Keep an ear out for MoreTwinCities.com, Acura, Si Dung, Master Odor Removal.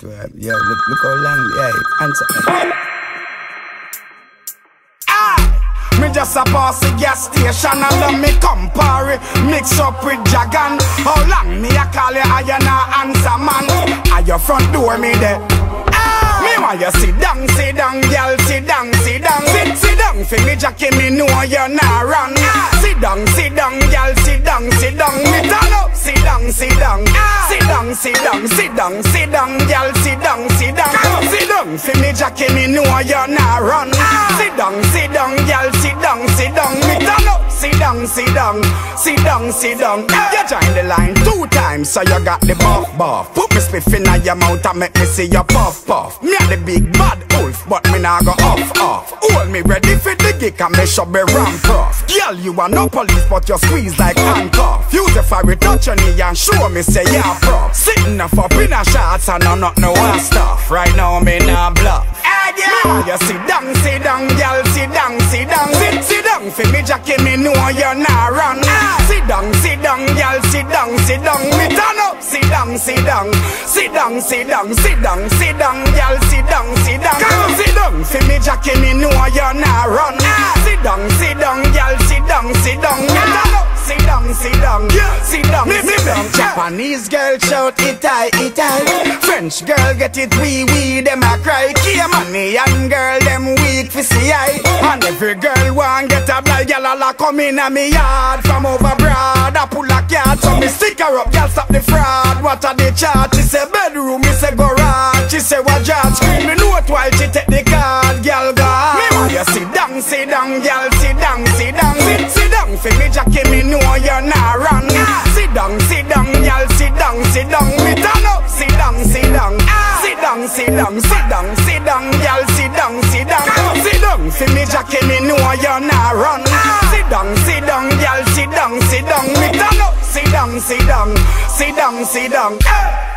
12. Yo, look how long, yeah, answer. Me just a pass the gas station and then me compare it, mix up with Jagan. How long me a call you, I you not answer, man? At your front door me there. Me want you si Dung, girl, si Dung, si Dung. Si Dung for me Jackie, me know you not wrong. Si Dung, girl, si Dung, si Dung. Me turn up, si Dung, si Dung. Si Dung, si Dung, si Dung, si Dung, girl, si Dung, si Dung. Si Dung for me Jackie, me know you not wrong. Si Dung, girl, si Dung, si Dung. Me turn up, si Dung, si Dung, si Dung, si Dung. You join the line 2 times, so you got the buff, buff. Put me spit in your mouth and make me see your puff, puff. Me a the big bad wolf, but me nah go off, off. Hold me ready for the gig and me should be ramp off. Girl, you are no police, but you squeeze like handcuff. Use the fire touch your knee and show me say you're prop. Sitting up in a shots and I'm not no ass stuff. Right now me nah bluff. You si Dung, girl, si Dung, si Dung. Si Dung for me Jackie, me know you nah run. Si Dung, girl, si Dung, si Dung. Me turn up, si Dung, si Dung, si Dung, si Dung, si Dung, si Dung, girl, si Dung, si Dung. Si Dung for me Jackie, me know you nah run. Si Dung, girl, si Dung, si Dung. Me turn up, si Dung, si Dung, si Dung, si Dung. Japanese girl shout itai, itai. French girl get it wee wee, dem a cry. Korean girl dem weak for see I. And every girl want get a black gyal a come in a me yard from over broad. I pull a card, so me stick her up, gyal stop the fraud. What are they charge? She say bedroom, me say garage. She say what job? Me know it while she take the card, gyal go. Me want you si Dung, si Dung, gyal, si Dung, si Dung, si Dung. For me Jackie, me know you nah run. Si Dung, gyal, si Dung, si Dung. Me turn up, si Dung, si Dung. Si Dung, si Dung, si Dung, girl, si Dung, si Dung. Si Dung for me Jackie, me know you nah run. Si Dung, girl, si Dung, si Dung. Me turn up, si Dung, si Dung, si Dung, si Dung.